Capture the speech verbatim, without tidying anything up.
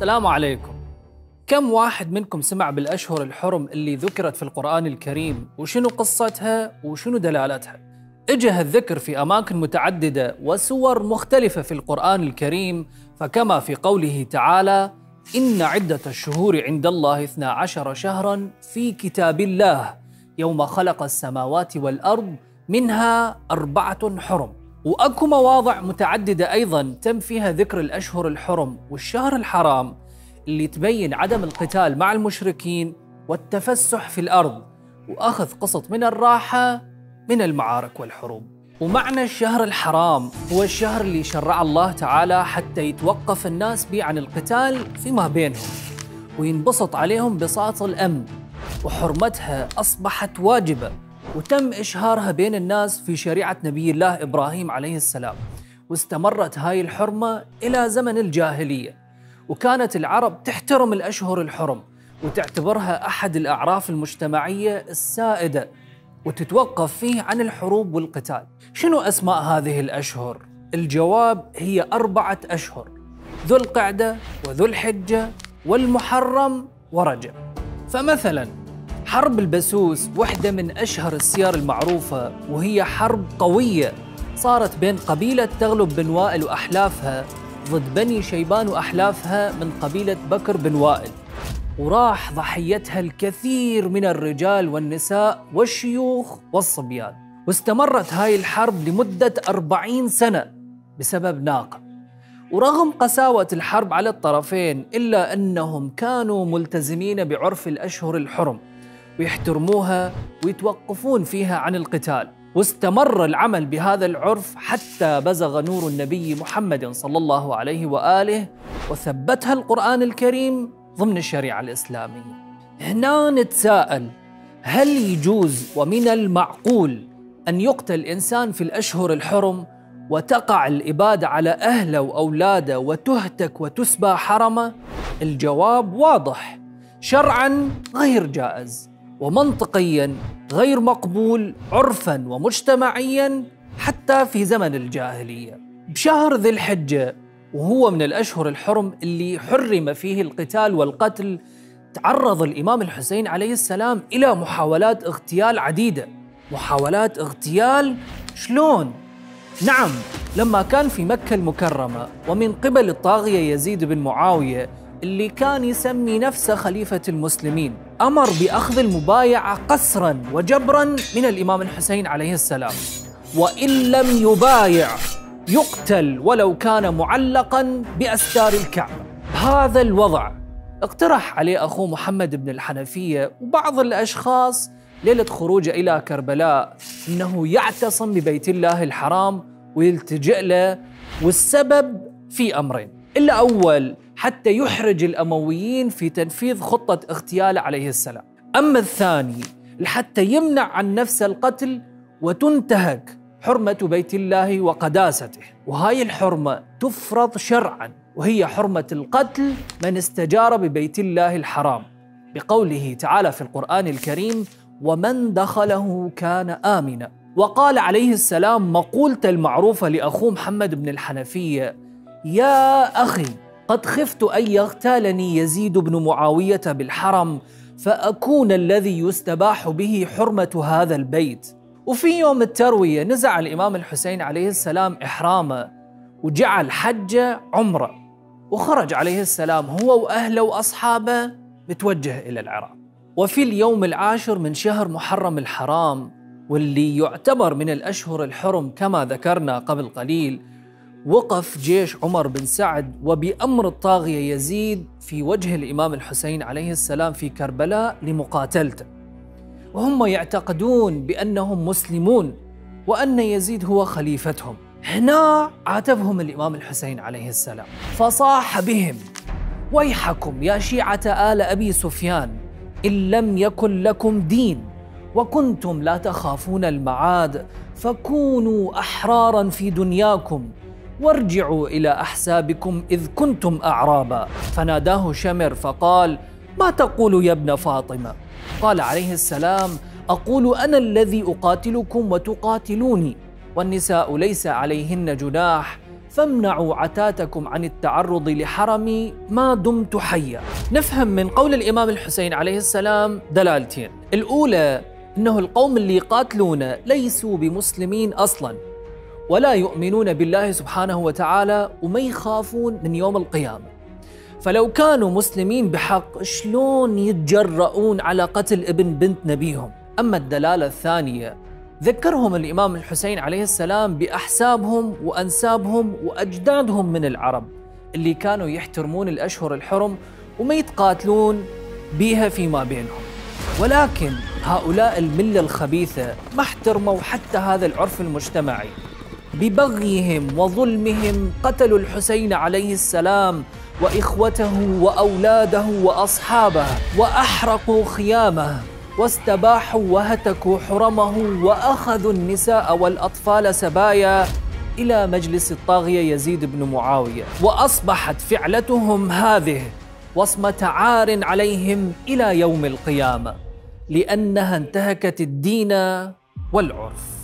السلام عليكم. كم واحد منكم سمع بالأشهر الحرم اللي ذكرت في القرآن الكريم وشنو قصتها وشنو دلالتها؟ اجه الذكر في أماكن متعددة وسور مختلفة في القرآن الكريم، فكما في قوله تعالى: إن عدة الشهور عند الله اثنا عشر شهرا في كتاب الله يوم خلق السماوات والأرض منها أربعة حرم. وأكو مواضع متعددة أيضا تم فيها ذكر الأشهر الحرم والشهر الحرام اللي تبين عدم القتال مع المشركين والتفسح في الأرض وأخذ قسط من الراحة من المعارك والحروب. ومعنى الشهر الحرام هو الشهر اللي شرع الله تعالى حتى يتوقف الناس به عن القتال فيما بينهم وينبسط عليهم بساط الأمن، وحرمتها أصبحت واجبة وتم إشهارها بين الناس في شريعة نبي الله إبراهيم عليه السلام، واستمرت هاي الحرمة إلى زمن الجاهلية. وكانت العرب تحترم الأشهر الحرم وتعتبرها أحد الأعراف المجتمعية السائدة وتتوقف فيه عن الحروب والقتال. شنو أسماء هذه الأشهر؟ الجواب هي أربعة أشهر: ذو القعدة وذو الحجة والمحرم ورجب. فمثلا حرب البسوس واحدة من أشهر السيار المعروفة، وهي حرب قوية صارت بين قبيلة تغلب بن وائل وأحلافها ضد بني شيبان وأحلافها من قبيلة بكر بن وائل، وراح ضحيتها الكثير من الرجال والنساء والشيوخ والصبيان. واستمرت هاي الحرب لمدة أربعين سنة بسبب ناقة. ورغم قساوة الحرب على الطرفين إلا أنهم كانوا ملتزمين بعرف الأشهر الحرم ويحترموها ويتوقفون فيها عن القتال، واستمر العمل بهذا العرف حتى بزغ نور النبي محمد صلى الله عليه وآله، وثبتها القرآن الكريم ضمن الشريعة الإسلامية. هنا نتساءل: هل يجوز ومن المعقول أن يقتل إنسان في الأشهر الحرم وتقع الإبادة على أهله وأولاده وتهتك وتسبى حرمه؟ الجواب واضح: شرعاً غير جائز، ومنطقياً غير مقبول، عرفاً ومجتمعياً حتى في زمن الجاهلية. بشهر ذي الحجة، وهو من الأشهر الحرم اللي حرم فيه القتال والقتل، تعرض الإمام الحسين عليه السلام إلى محاولات اغتيال عديدة. محاولات اغتيال شلون؟ نعم، لما كان في مكة المكرمة ومن قبل الطاغية يزيد بن معاوية اللي كان يسمي نفسه خليفة المسلمين، أمر بأخذ المبايعة قسراً وجبراً من الإمام الحسين عليه السلام، وإن لم يبايع يقتل ولو كان معلقاً بأستار الكعبة. هذا الوضع اقترح عليه أخوه محمد بن الحنفية وبعض الأشخاص ليلة خروجه إلى كربلاء أنه يعتصم ببيت الله الحرام ويلتجئ له، والسبب في أمرين: الأول حتى يحرج الأمويين في تنفيذ خطة اغتياله عليه السلام، أما الثاني لحتى يمنع عن نفسه القتل وتنتهك حرمة بيت الله وقداسته. وهاي الحرمة تفرض شرعاً، وهي حرمة القتل من استجار ببيت الله الحرام، بقوله تعالى في القرآن الكريم: ومن دخله كان آمنا. وقال عليه السلام مقولة المعروفة لأخوه محمد بن الحنفية: يا أخي قد خفت أن يغتالني يزيد بن معاوية بالحرم فأكون الذي يستباح به حرمة هذا البيت. وفي يوم التروية نزع الإمام الحسين عليه السلام إحرامه وجعل حجه عمره، وخرج عليه السلام هو وأهله وأصحابه متوجه إلى العراق. وفي اليوم العاشر من شهر محرم الحرام، واللي يعتبر من الأشهر الحرم كما ذكرنا قبل قليل، وقف جيش عمر بن سعد وبأمر الطاغية يزيد في وجه الإمام الحسين عليه السلام في كربلاء لمقاتلته، وهم يعتقدون بأنهم مسلمون وأن يزيد هو خليفتهم. هنا عاتبهم الإمام الحسين عليه السلام فصاح بهم: ويحكم يا شيعة آل أبي سفيان، إن لم يكن لكم دين وكنتم لا تخافون المعاد فكونوا أحرارا في دنياكم وارجعوا إلى أحسابكم إذ كنتم أعرابا. فناداه شمر فقال: ما تقول يا ابن فاطمة؟ قال عليه السلام: أقول أنا الذي أقاتلكم وتقاتلوني، والنساء ليس عليهن جناح فامنعوا عتاتكم عن التعرض لحرمي ما دمت حيا. نفهم من قول الإمام الحسين عليه السلام دلالتين، الأولى أنه القوم اللي يقاتلون ليسوا بمسلمين أصلا ولا يؤمنون بالله سبحانه وتعالى وما يخافون من يوم القيامة، فلو كانوا مسلمين بحق شلون يتجرؤون على قتل ابن بنت نبيهم. أما الدلالة الثانية، ذكرهم الإمام الحسين عليه السلام بأحسابهم وأنسابهم وأجدادهم من العرب اللي كانوا يحترمون الأشهر الحرم وما يتقاتلون بيها فيما بينهم، ولكن هؤلاء الملة الخبيثة ما احترموا حتى هذا العرف المجتمعي، ببغيهم وظلمهم قتلوا الحسين عليه السلام وإخوته وأولاده وأصحابه، وأحرقوا خيامه واستباحوا وهتكوا حرمه، وأخذوا النساء والأطفال سبايا إلى مجلس الطاغية يزيد بن معاوية، وأصبحت فعلتهم هذه وصمة عار عليهم إلى يوم القيامة لأنها انتهكت الدين والعرف.